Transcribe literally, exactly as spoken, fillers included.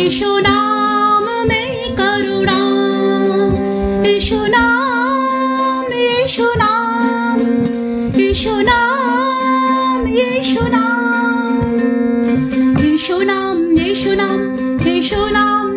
यीशु नाम में करुणा, यीशु नाम, यीशु नाम, यीशु नाम, यीशु नाम, यीशु नाम, यीशु नाम, यीशु नाम।